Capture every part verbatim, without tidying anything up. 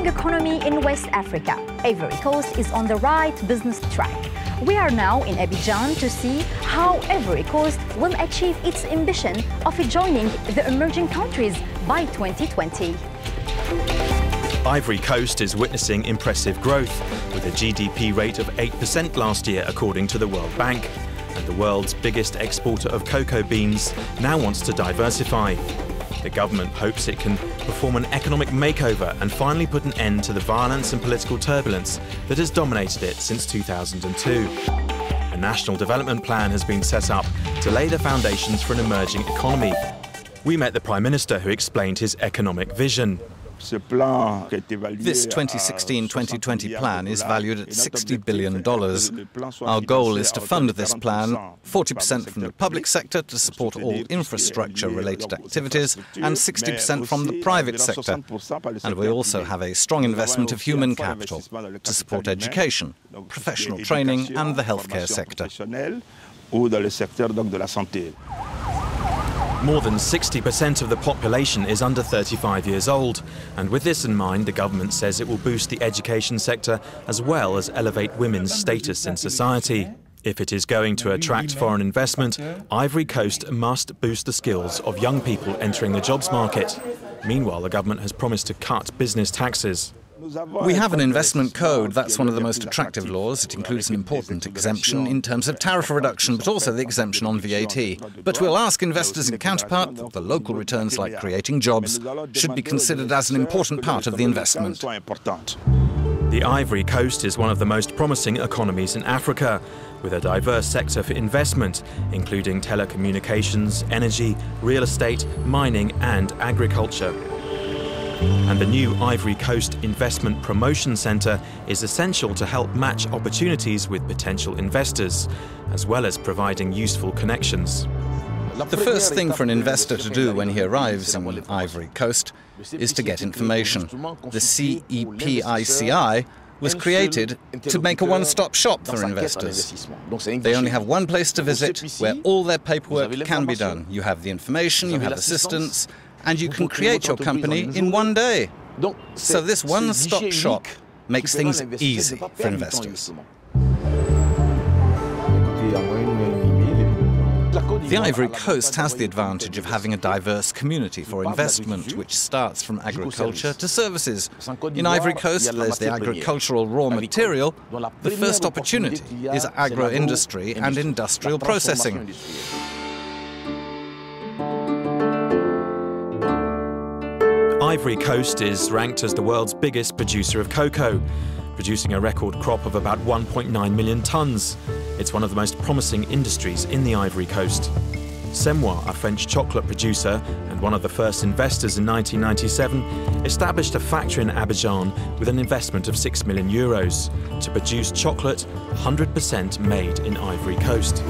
rising economy in West Africa. Ivory Coast is on the right business track. We are now in Abidjan to see how Ivory Coast will achieve its ambition of joining the emerging countries by twenty twenty. Ivory Coast is witnessing impressive growth, with a G D P rate of eight percent last year, according to the World Bank. And the world's biggest exporter of cocoa beans now wants to diversify. The government hopes it can perform an economic makeover and finally put an end to the violence and political turbulence that has dominated it since two thousand two. A National Development Plan has been set up to lay the foundations for an emerging economy. We met the Prime Minister, who explained his economic vision. This twenty sixteen to twenty twenty plan is valued at sixty billion dollars. Our goal is to fund this plan, forty percent from the public sector to support all infrastructure-related activities, and sixty percent from the private sector. And we also have a strong investment of human capital to support education, professional training, and the healthcare sector. More than sixty percent of the population is under thirty-five years old, and with this in mind, the government says it will boost the education sector as well as elevate women's status in society. If it is going to attract foreign investment, Ivory Coast must boost the skills of young people entering the jobs market. Meanwhile, the government has promised to cut business taxes. We have an investment code. That's one of the most attractive laws. It includes an important exemption in terms of tariff reduction, but also the exemption on V A T. But we'll ask investors in counterpart that the local returns, like creating jobs, should be considered as an important part of the investment. The Ivory Coast is one of the most promising economies in Africa, with a diverse sector for investment, including telecommunications, energy, real estate, mining and agriculture. And the new Ivory Coast Investment Promotion Centre is essential to help match opportunities with potential investors, as well as providing useful connections. The first thing for an investor to do when he arrives on the Ivory Coast is to get information. The C E P I C I was created to make a one-stop shop for investors. They only have one place to visit where all their paperwork can be done. You have the information, you have assistance, and you can create your company in one day. So this one-stop shop makes things easy for investors. The Ivory Coast has the advantage of having a diverse community for investment, which starts from agriculture to services. In Ivory Coast, there's the agricultural raw material. The first opportunity is agro-industry and industrial processing. Ivory Coast is ranked as the world's biggest producer of cocoa, producing a record crop of about one point nine million tonnes. It's one of the most promising industries in the Ivory Coast. Semois, a French chocolate producer and one of the first investors in nineteen ninety-seven, established a factory in Abidjan with an investment of six million euros to produce chocolate one hundred percent made in Ivory Coast.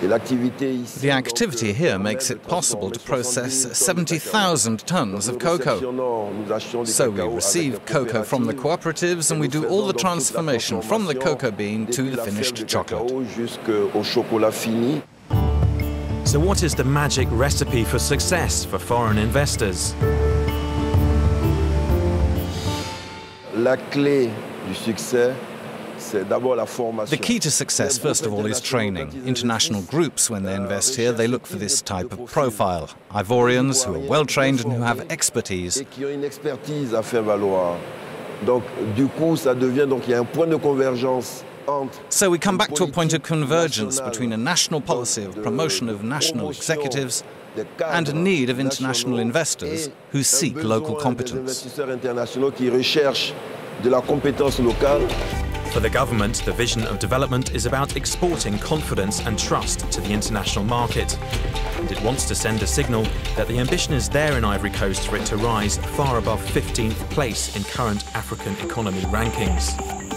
The activity here makes it possible to process seventy thousand tonnes of cocoa. So we receive cocoa from the cooperatives and we do all the transformation from the cocoa bean to the finished chocolate. So what is the magic recipe for success for foreign investors? La clé du succès. The key to success, first of all, is training. International groups, when they invest here, they look for this type of profile. Ivorians who are well-trained and who have expertise. So we come back to a point of convergence between a national policy of promotion of national executives and a need of international investors who seek local competence. For the government, the vision of development is about exporting confidence and trust to the international market. And it wants to send a signal that the ambition is there in Ivory Coast for it to rise far above fifteenth place in current African economy rankings.